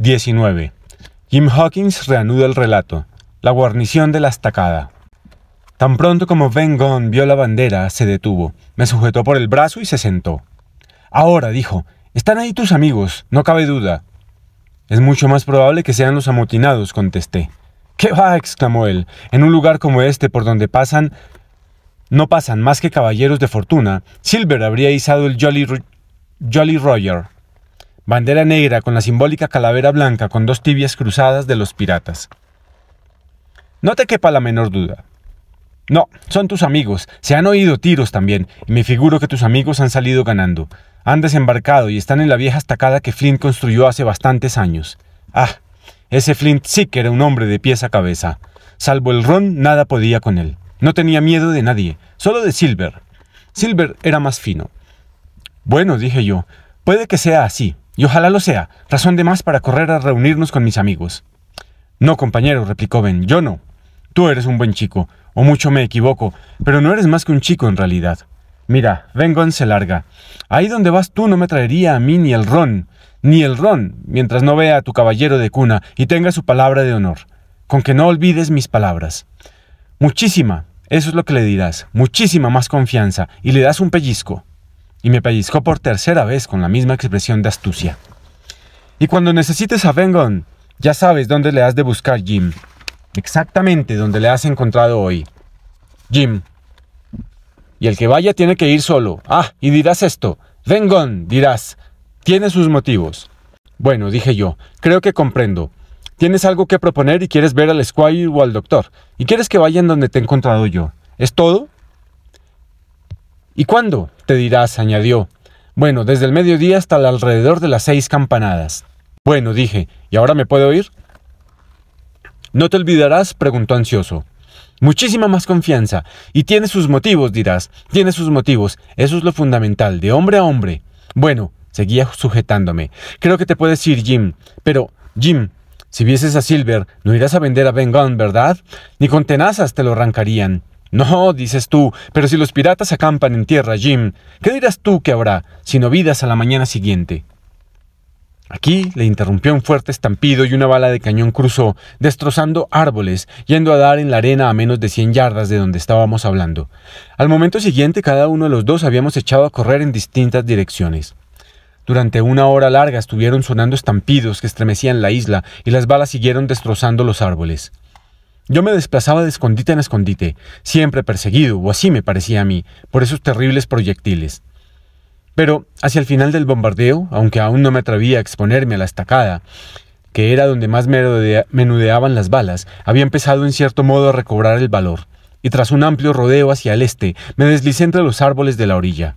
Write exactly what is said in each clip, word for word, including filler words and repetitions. diecinueve. Jim Hawkins reanuda el relato. La guarnición de la estacada. Tan pronto como Ben Gunn vio la bandera, se detuvo. Me sujetó por el brazo y se sentó. «Ahora», dijo, «están ahí tus amigos, no cabe duda». «Es mucho más probable que sean los amotinados», contesté. «¿Qué va?», exclamó él. «En un lugar como este, por donde pasan... no pasan más que caballeros de fortuna. Silver habría izado el Jolly, Jolly Roger. Bandera negra con la simbólica calavera blanca con dos tibias cruzadas de los piratas». «No te quepa la menor duda». «No, son tus amigos. Se han oído tiros también, y me figuro que tus amigos han salido ganando. Han desembarcado y están en la vieja estacada que Flint construyó hace bastantes años. Ah, ese Flint sí que era un hombre de pies a cabeza. Salvo el ron, nada podía con él. No tenía miedo de nadie, solo de Silver. Silver era más fino». «Bueno», dije yo, «puede que sea así, y ojalá lo sea. Razón de más para correr a reunirnos con mis amigos». «No, compañero», replicó Ben, «yo no. Tú eres un buen chico, o mucho me equivoco, pero no eres más que un chico en realidad. Mira, Ben Gunn se larga. Ahí donde vas tú no me traería a mí ni el ron, ni el ron, mientras no vea a tu caballero de cuna y tenga su palabra de honor. Con que no olvides mis palabras. Muchísima, eso es lo que le dirás, muchísima más confianza, y le das un pellizco». Y me pellizcó por tercera vez con la misma expresión de astucia. «Y cuando necesites a Ben Gunn, ya sabes dónde le has de buscar, Jim. Exactamente donde le has encontrado hoy. Jim. Y el que vaya tiene que ir solo. Ah, y dirás esto. Ben Gunn, dirás. Tiene sus motivos». «Bueno», dije yo, «creo que comprendo. Tienes algo que proponer y quieres ver al Squire o al doctor. Y quieres que vayan donde te he encontrado yo. ¿Es todo?». «¿Y cuándo?», te dirás, añadió. «Bueno, desde el mediodía hasta el alrededor de las seis campanadas». «Bueno», dije, «¿y ahora me puedo ir?». «¿No te olvidarás?», preguntó ansioso. «Muchísima más confianza. Y tiene sus motivos, dirás. Tiene sus motivos. Eso es lo fundamental, de hombre a hombre». «Bueno», seguía sujetándome, «creo que te puedes ir, Jim. Pero, Jim, si vieses a Silver, no irás a vender a Ben Gunn, ¿verdad? Ni con tenazas te lo arrancarían». «No», dices tú, «pero si los piratas acampan en tierra, Jim, ¿qué dirás tú que habrá, sino vidas a la mañana siguiente?». Aquí le interrumpió un fuerte estampido y una bala de cañón cruzó, destrozando árboles, yendo a dar en la arena a menos de cien yardas de donde estábamos hablando. Al momento siguiente, cada uno de los dos habíamos echado a correr en distintas direcciones. Durante una hora larga estuvieron sonando estampidos que estremecían la isla y las balas siguieron destrozando los árboles. Yo me desplazaba de escondite en escondite, siempre perseguido, o así me parecía a mí, por esos terribles proyectiles. Pero hacia el final del bombardeo, aunque aún no me atrevía a exponerme a la estacada, que era donde más menudeaban las balas, había empezado en cierto modo a recobrar el valor, y tras un amplio rodeo hacia el este, me deslicé entre los árboles de la orilla.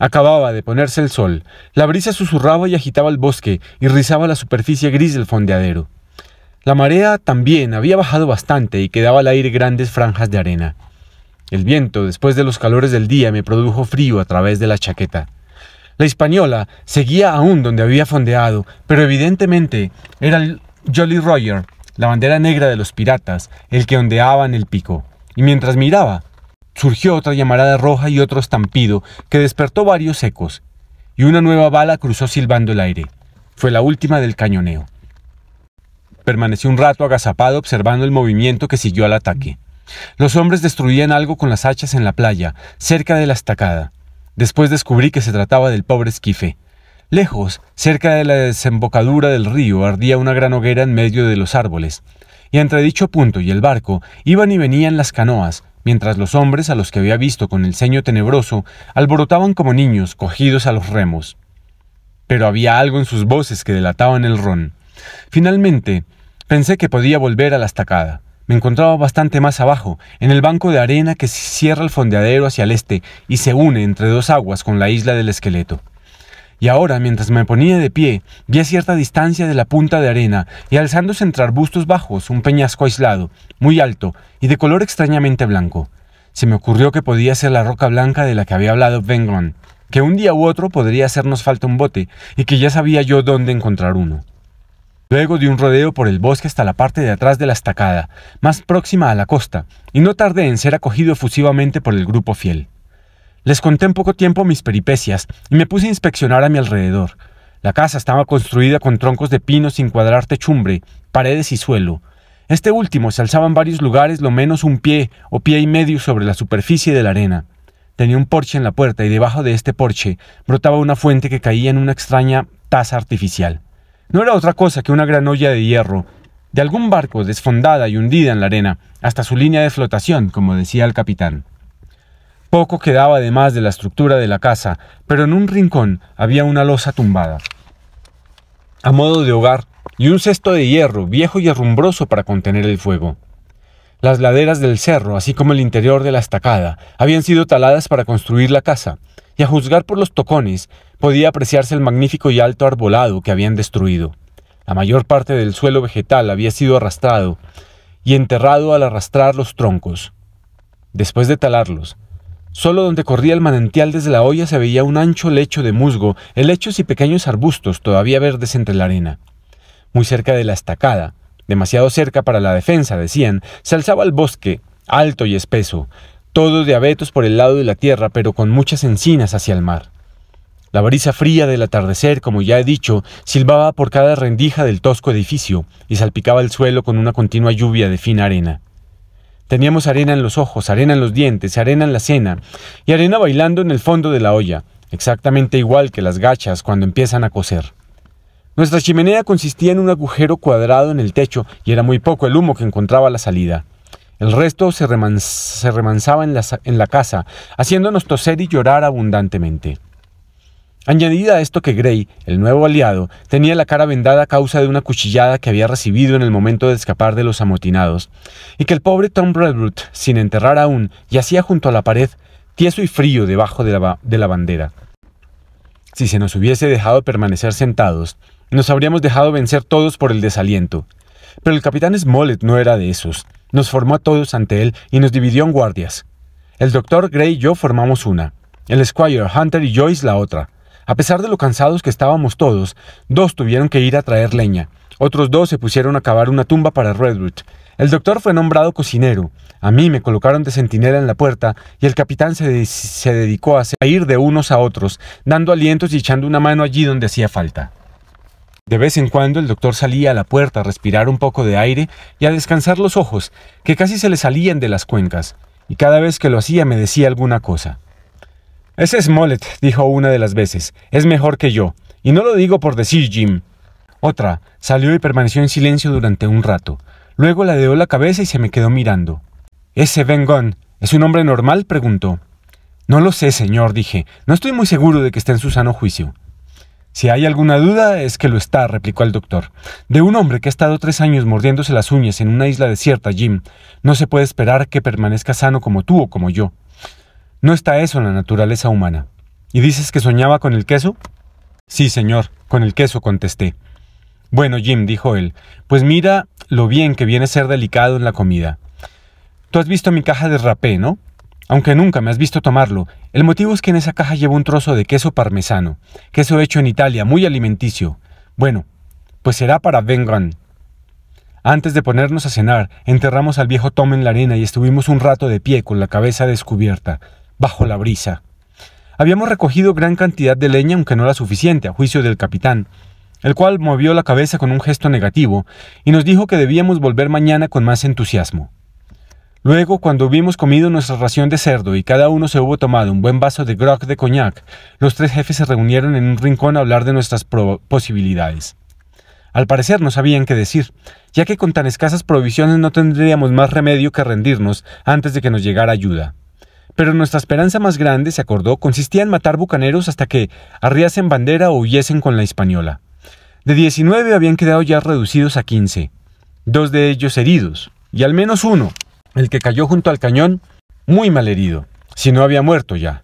Acababa de ponerse el sol, la brisa susurraba y agitaba el bosque y rizaba la superficie gris del fondeadero. La marea también había bajado bastante y quedaba al aire grandes franjas de arena. El viento, después de los calores del día, me produjo frío a través de la chaqueta. La Hispaniola seguía aún donde había fondeado, pero evidentemente era el Jolly Roger, la bandera negra de los piratas, el que ondeaba en el pico. Y mientras miraba, surgió otra llamarada roja y otro estampido que despertó varios ecos, y una nueva bala cruzó silbando el aire. Fue la última del cañoneo. Permanecí un rato agazapado observando el movimiento que siguió al ataque. Los hombres destruían algo con las hachas en la playa, cerca de la estacada. Después descubrí que se trataba del pobre esquife. Lejos, cerca de la desembocadura del río, ardía una gran hoguera en medio de los árboles, y entre dicho punto y el barco iban y venían las canoas, mientras los hombres, a los que había visto con el ceño tenebroso, alborotaban como niños cogidos a los remos. Pero había algo en sus voces que delataban el ron. Finalmente, pensé que podía volver a la estacada. Me encontraba bastante más abajo, en el banco de arena que cierra el fondeadero hacia el este y se une entre dos aguas con la isla del esqueleto. Y ahora, mientras me ponía de pie, vi a cierta distancia de la punta de arena y alzándose entre arbustos bajos un peñasco aislado, muy alto y de color extrañamente blanco. Se me ocurrió que podía ser la roca blanca de la que había hablado Ben Gunn, que un día u otro podría hacernos falta un bote y que ya sabía yo dónde encontrar uno. Luego di un rodeo por el bosque hasta la parte de atrás de la estacada, más próxima a la costa, y no tardé en ser acogido efusivamente por el grupo fiel. Les conté en poco tiempo mis peripecias y me puse a inspeccionar a mi alrededor. La casa estaba construida con troncos de pino sin cuadrar techumbre, paredes y suelo. Este último se alzaba en varios lugares lo menos un pie o pie y medio sobre la superficie de la arena. Tenía un porche en la puerta y debajo de este porche brotaba una fuente que caía en una extraña taza artificial. No era otra cosa que una gran olla de hierro, de algún barco desfondada y hundida en la arena, hasta su línea de flotación, como decía el capitán. Poco quedaba además de la estructura de la casa, pero en un rincón había una losa tumbada, a modo de hogar, y un cesto de hierro viejo y herrumbroso para contener el fuego. Las laderas del cerro, así como el interior de la estacada, habían sido taladas para construir la casa, y a juzgar por los tocones, podía apreciarse el magnífico y alto arbolado que habían destruido. La mayor parte del suelo vegetal había sido arrastrado y enterrado al arrastrar los troncos. Después de talarlos, solo donde corría el manantial desde la olla se veía un ancho lecho de musgo, helechos y pequeños arbustos todavía verdes entre la arena. Muy cerca de la estacada, demasiado cerca para la defensa, decían, se alzaba el bosque, alto y espeso, todo de abetos por el lado de la tierra, pero con muchas encinas hacia el mar. La brisa fría del atardecer, como ya he dicho, silbaba por cada rendija del tosco edificio y salpicaba el suelo con una continua lluvia de fina arena. Teníamos arena en los ojos, arena en los dientes, arena en la cena y arena bailando en el fondo de la olla, exactamente igual que las gachas cuando empiezan a cocer. Nuestra chimenea consistía en un agujero cuadrado en el techo y era muy poco el humo que encontraba a la salida. El resto se, remans se remansaba en la, en la casa, haciéndonos toser y llorar abundantemente. Añadida a esto que Gray, el nuevo aliado, tenía la cara vendada a causa de una cuchillada que había recibido en el momento de escapar de los amotinados, y que el pobre Tom Redruth, sin enterrar aún, yacía junto a la pared, tieso y frío debajo de la, de la bandera. Si se nos hubiese dejado permanecer sentados, nos habríamos dejado vencer todos por el desaliento. Pero el capitán Smollett no era de esos. Nos formó a todos ante él y nos dividió en guardias. El doctor Gray y yo formamos una, el Squire Hunter y Joyce la otra. A pesar de lo cansados que estábamos todos, dos tuvieron que ir a traer leña. Otros dos se pusieron a cavar una tumba para Redwood. El doctor fue nombrado cocinero. A mí me colocaron de centinela en la puerta y el capitán se, de se dedicó a, a ir de unos a otros, dando alientos y echando una mano allí donde hacía falta. De vez en cuando el doctor salía a la puerta a respirar un poco de aire y a descansar los ojos, que casi se le salían de las cuencas, y cada vez que lo hacía me decía alguna cosa. «Ese Smollett», dijo una de las veces, «es mejor que yo, y no lo digo por decir Jim». Otra salió y permaneció en silencio durante un rato. Luego ladeó la cabeza y se me quedó mirando. «¿Ese Ben Gunn es un hombre normal?», preguntó. «No lo sé, señor», dije, «no estoy muy seguro de que esté en su sano juicio». «Si hay alguna duda, es que lo está», replicó el doctor. «De un hombre que ha estado tres años mordiéndose las uñas en una isla desierta, Jim, no se puede esperar que permanezca sano como tú o como yo. No está eso en la naturaleza humana». «¿Y dices que soñaba con el queso?». «Sí, señor, con el queso», contesté. «Bueno, Jim», dijo él, «pues mira lo bien que viene a ser delicado en la comida. Tú has visto mi caja de rapé, ¿no? Aunque nunca me has visto tomarlo, el motivo es que en esa caja llevo un trozo de queso parmesano, queso hecho en Italia, muy alimenticio. Bueno, pues será para Ben Gunn». Antes de ponernos a cenar, enterramos al viejo Tom en la arena y estuvimos un rato de pie con la cabeza descubierta, bajo la brisa. Habíamos recogido gran cantidad de leña, aunque no la suficiente, a juicio del capitán, el cual movió la cabeza con un gesto negativo y nos dijo que debíamos volver mañana con más entusiasmo. Luego, cuando hubimos comido nuestra ración de cerdo y cada uno se hubo tomado un buen vaso de grog de coñac, los tres jefes se reunieron en un rincón a hablar de nuestras posibilidades. Al parecer no sabían qué decir, ya que con tan escasas provisiones no tendríamos más remedio que rendirnos antes de que nos llegara ayuda. Pero nuestra esperanza más grande, se acordó, consistía en matar bucaneros hasta que arriasen bandera o huyesen con la Hispaniola. De diecinueve habían quedado ya reducidos a quince, dos de ellos heridos, y al menos uno, el que cayó junto al cañón, muy malherido, si no había muerto ya.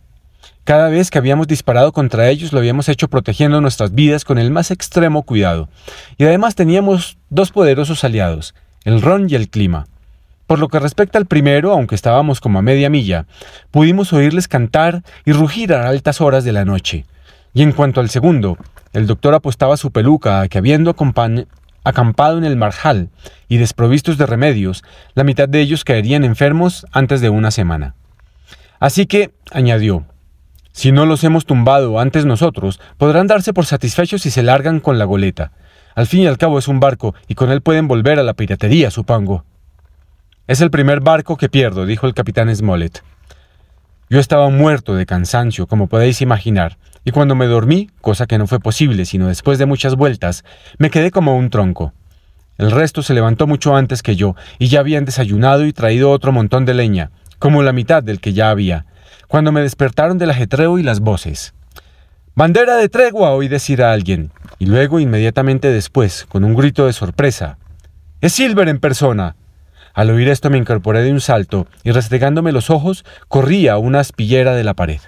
Cada vez que habíamos disparado contra ellos lo habíamos hecho protegiendo nuestras vidas con el más extremo cuidado, y además teníamos dos poderosos aliados, el ron y el clima. Por lo que respecta al primero, aunque estábamos como a media milla, pudimos oírles cantar y rugir a altas horas de la noche. Y en cuanto al segundo, el doctor apostaba su peluca a que habiendo acompañado acampado en el marjal y desprovistos de remedios, la mitad de ellos caerían enfermos antes de una semana. Así que, añadió, Si no los hemos tumbado antes nosotros, podrán darse por satisfechos si se largan con la goleta. Al fin y al cabo es un barco, y con él pueden volver a la piratería, supongo. «Es el primer barco que pierdo», dijo el capitán Smollett. Yo estaba muerto de cansancio, como podéis imaginar, y cuando me dormí, cosa que no fue posible sino después de muchas vueltas, me quedé como un tronco. El resto se levantó mucho antes que yo, y ya habían desayunado y traído otro montón de leña, como la mitad del que ya había, cuando me despertaron del ajetreo y las voces. «¡Bandera de tregua!», oí decir a alguien, y luego inmediatamente después, con un grito de sorpresa, «¡Es Silver en persona!». Al oír esto me incorporé de un salto y, restregándome los ojos, corrí a una aspillera de la pared.